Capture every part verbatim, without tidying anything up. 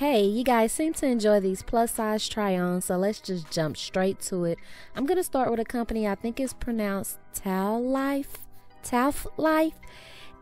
Hey, you guys seem to enjoy these plus size try-ons, so let's just jump straight to it. I'm gonna start with a company I think is pronounced Towel Life, Towel Life,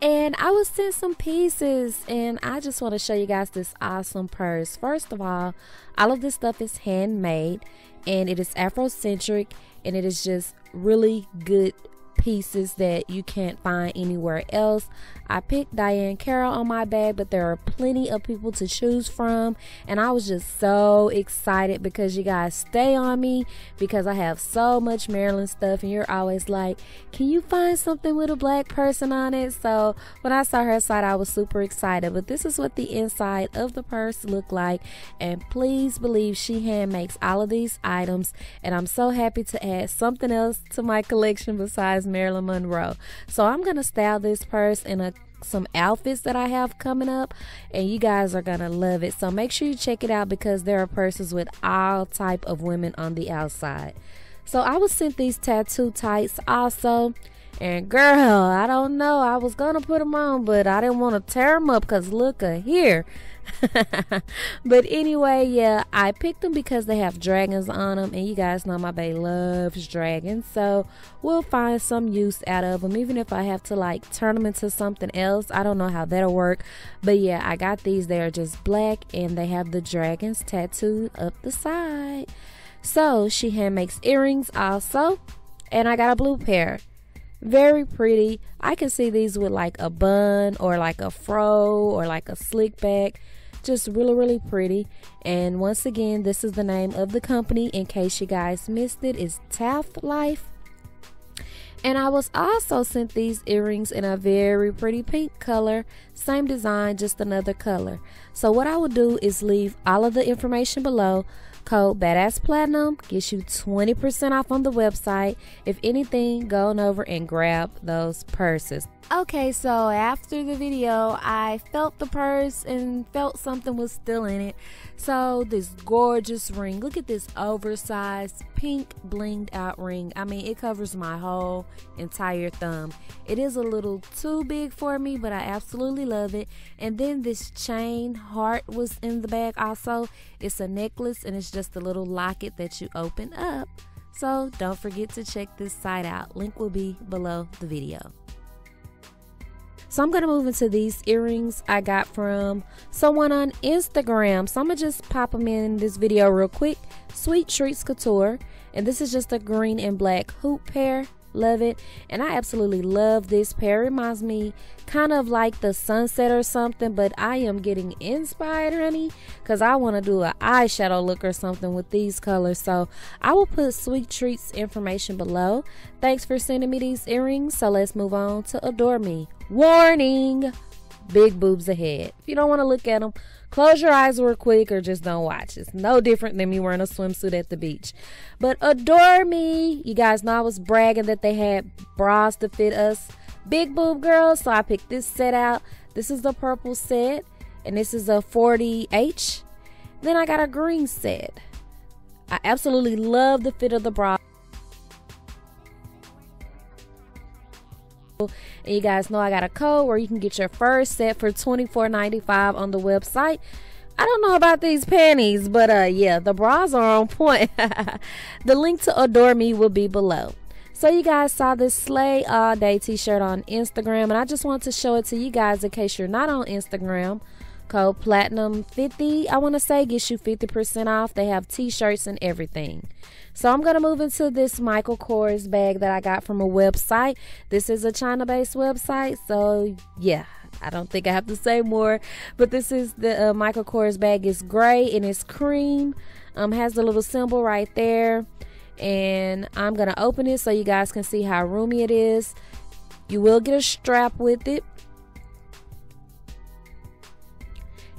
and I was sent some pieces, and I just want to show you guys this awesome purse. First of all, all of this stuff is handmade, and it is Afrocentric, and it is just really good pieces that you can't find anywhere else. I picked Diane Carroll on my bag, but there are plenty of people to choose from, and I was just so excited because you guys stay on me because I have so much Maryland stuff, and you're always like, can you find something with a black person on it? So when I saw her side, I was super excited. But this is what the inside of the purse looked like, and please believe she hand makes all of these items, and I'm so happy to add something else to my collection besides Marilyn Monroe. So I'm gonna style this purse in a some outfits that I have coming up, and you guys are gonna love it, so make sure you check it out because there are purses with all type of women on the outside. So I was sent these tattoo tights also, and girl, I don't know, I was gonna put them on, but I didn't want to tear them up because look at here. But anyway, yeah, I picked them because they have dragons on them, and you guys know my bae loves dragons, so we'll find some use out of them, even if I have to like turn them into something else. I don't know how that'll work, but yeah, I got these. They are just black, and they have the dragons tattooed up the side. So she hand makes earrings also, and I got a blue pair. Very pretty. I can see these with like a bun or like a fro or like a slick back. Just really, really pretty. And once again, this is the name of the company in case you guys missed it. It's Towel Life. And I was also sent these earrings in a very pretty pink color. Same design, just another color. So what I will do is leave all of the information below. Code Badass Platinum gets you twenty percent off on the website. If anything, go on over and grab those purses. Okay, so after the video, I felt the purse and felt something was still in it. So this gorgeous ring, look at this oversized pink blinged out ring. I mean, it covers my whole entire thumb. It is a little too big for me, but I absolutely love it. And then this chain heart was in the bag also. It's a necklace, and it's just just a little locket that you open up. So don't forget to check this site out. Link will be below the video. So I'm going to move into these earrings I got from someone on Instagram. So I'm going to just pop them in this video real quick. Sweet Treatz Couture. And this is just a green and black hoop pair. Love it. And I absolutely love this pair. It reminds me kind of like the sunset or something, but I am getting inspired, honey, because I want to do an eyeshadow look or something with these colors. So I will put Sweet Treatz information below. Thanks for sending me these earrings. So let's move on to Adore Me. Warning, big boobs ahead. If you don't want to look at them, close your eyes real quick or just don't watch. It's no different than me wearing a swimsuit at the beach. But Adore Me, you guys know I was bragging that they had bras to fit us big boob girls, so I picked this set out. This is the purple set, and this is a forty H. Then I got a green set. I absolutely love the fit of the bra. And you guys know I got a code where you can get your first set for twenty-four ninety-five on the website. I don't know about these panties, but uh yeah, the bras are on point. The link to Adore Me will be below. So you guys saw this Slay All Day t-shirt on Instagram, and I just want to show it to you guys in case you're not on Instagram. Code Platinum fifty, I want to say, gets you fifty percent off. They have t-shirts and everything. So I'm going to move into this Michael Kors bag that I got from a website. This is a China-based website, so yeah, I don't think I have to say more. But this is the uh, Michael Kors bag. It's gray and it's cream. Um, has the little symbol right there. And I'm going to open it so you guys can see how roomy it is. You will get a strap with it.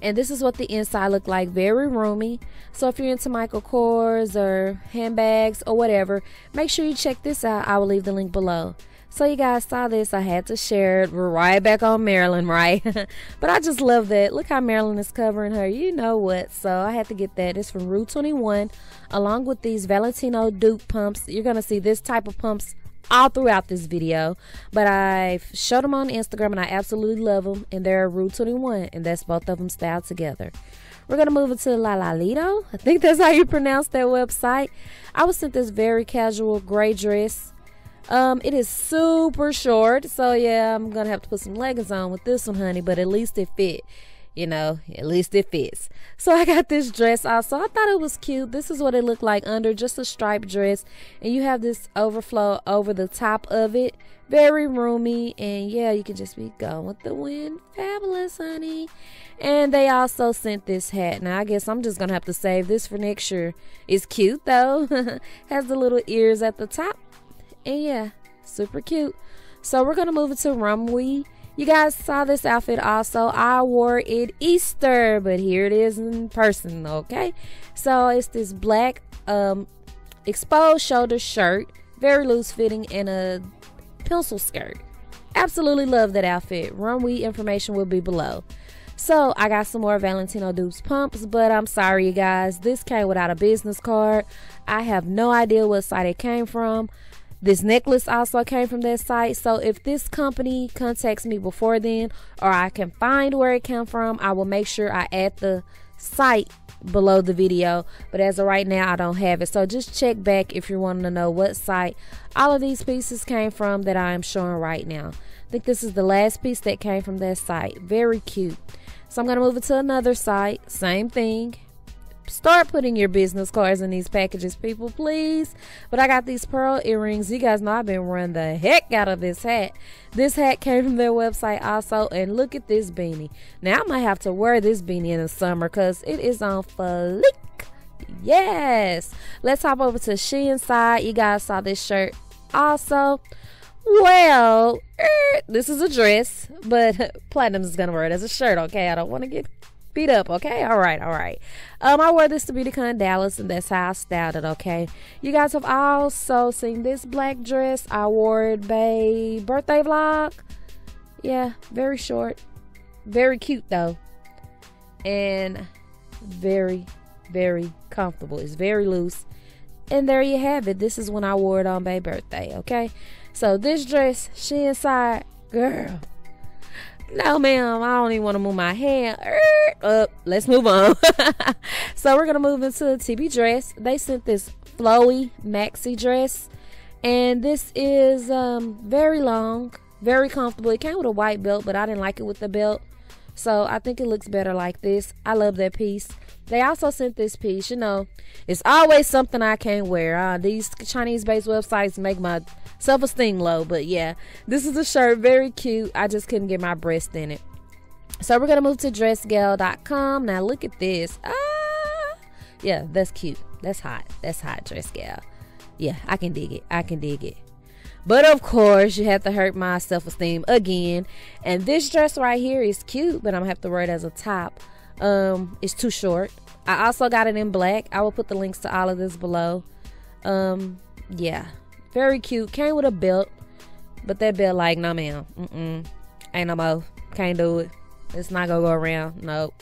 And this is what the inside looked like. Very roomy. So if you're into Michael Kors or handbags or whatever, make sure you check this out. I will leave the link below. So you guys saw this. I had to share it. We're right back on Marilyn, right? But I just love that. Look how Marilyn is covering her. You know what? So I had to get that. It's from Route twenty-one, along with these Valentino Duke pumps. You're going to see this type of pumps all throughout this video, but I showed them on Instagram, and I absolutely love them, and they're Route twenty-one, and that's both of them styled together. We're going to move it to Lalalito. I think that's how you pronounce that website. I was sent this very casual gray dress. Um, it is super short. So, yeah, I'm going to have to put some leggings on with this one, honey. But at least it fit. You know, at least it fits. So I got this dress also. I thought it was cute. This is what it looked like under, just a striped dress. And you have this overflow over the top of it. Very roomy. And, yeah, you can just be going with the wind. Fabulous, honey. And they also sent this hat. Now, I guess I'm just going to have to save this for next year. It's cute, though. Has the little ears at the top. And, yeah, super cute. So we're going to move it to Romwe. You guys saw this outfit also. I wore it Easter, but here it is in person, okay? So it's this black um, exposed shoulder shirt, very loose fitting, and a pencil skirt. Absolutely love that outfit. Runway information will be below. So I got some more Valentino Duke's pumps, but I'm sorry, you guys. This came without a business card. I have no idea what site it came from. This necklace also came from that site, so if this company contacts me before then, or I can find where it came from, I will make sure I add the site below the video, but as of right now, I don't have it. So just check back if you're wanting to know what site all of these pieces came from that I am showing right now. I think this is the last piece that came from that site. Very cute. So I'm going to move it to another site. Same thing. Start putting your business cards in these packages, people, please. But I got these pearl earrings. You guys know I've been running the heck out of this hat. This hat came from their website also. And look at this beanie. Now I might have to wear this beanie in the summer because it is on fleek. Yes. Let's hop over to Sheinside. You guys saw this shirt also. Well, er, this is a dress, but Platinum is going to wear it as a shirt, okay? I don't want to get beat up, okay? All right all right um I wore this to BeautyCon Dallas, and that's how I styled it, okay? You guys have also seen this black dress. I wore it babe birthday vlog. Yeah, very short, very cute though, and very very comfortable. It's very loose, and there you have it. This is when I wore it on babe birthday, okay? So this dress, she inside girl. No, ma'am, I don't even want to move my hand up. Let's move on. So we're going to move into T B Dress. They sent this flowy maxi dress. And this is um, very long, very comfortable. It came with a white belt, but I didn't like it with the belt. So I think it looks better like this. I love that piece. They also sent this piece. You know, it's always something I can't wear. Uh, these Chinese-based websites make my self-esteem low, but yeah, this is a shirt, very cute. I just couldn't get my breast in it. So we're gonna move to dress gal dot com. Now look at this. Ah, yeah, that's cute. That's hot. That's hot, dress gal. Yeah, I can dig it. I can dig it. But of course, you have to hurt my self-esteem again. And this dress right here is cute, but I'm gonna have to wear it as a top. Um, it's too short. I also got it in black. I will put the links to all of this below. Um, yeah. Very cute. Came with a belt, but that belt like, no, nah, ma'am. Mm-mm. Ain't no more. Can't do it. It's not going to go around. Nope.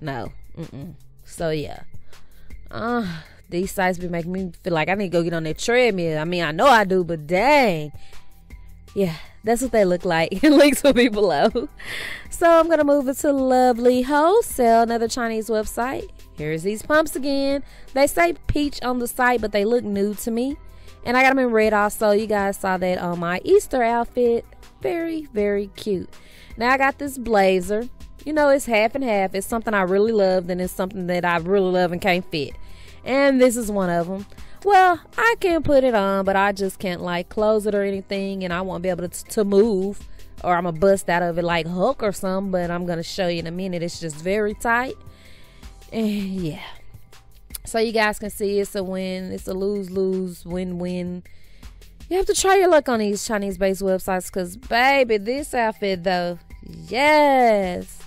No. Mm-mm. So, yeah. Uh, these sites be making me feel like I need to go get on that treadmill. I mean, I know I do, but dang. Yeah, that's what they look like. Links will be below. So, I'm going to move it to Lovely Wholesale, another Chinese website. Here's these pumps again. They say peach on the site, but they look new to me. And I got them in red also. You guys saw that on my Easter outfit. Very, very cute. Now I got this blazer. You know, it's half and half. It's something I really love, and it's something that I really love and can't fit. And this is one of them. Well, I can put it on, but I just can't, like, close it or anything. And I won't be able to, to move. Or I'm going to bust out of it like Hulk or something. But I'm going to show you in a minute. It's just very tight. And, yeah. So you guys can see it's a win, it's a lose-lose, win-win. You have to try your luck on these Chinese-based websites because, baby, this outfit, though, yes,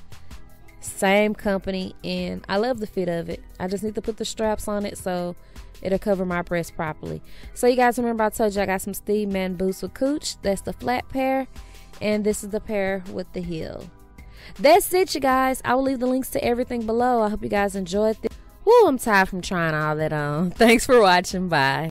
same company, and I love the fit of it. I just need to put the straps on it so it'll cover my breast properly. So you guys remember I told you I got some Steve Madden boots with cooch. That's the flat pair, and this is the pair with the heel. That's it, you guys. I will leave the links to everything below. I hope you guys enjoyed this. Woo, I'm tired from trying all that on. Thanks for watching. Bye.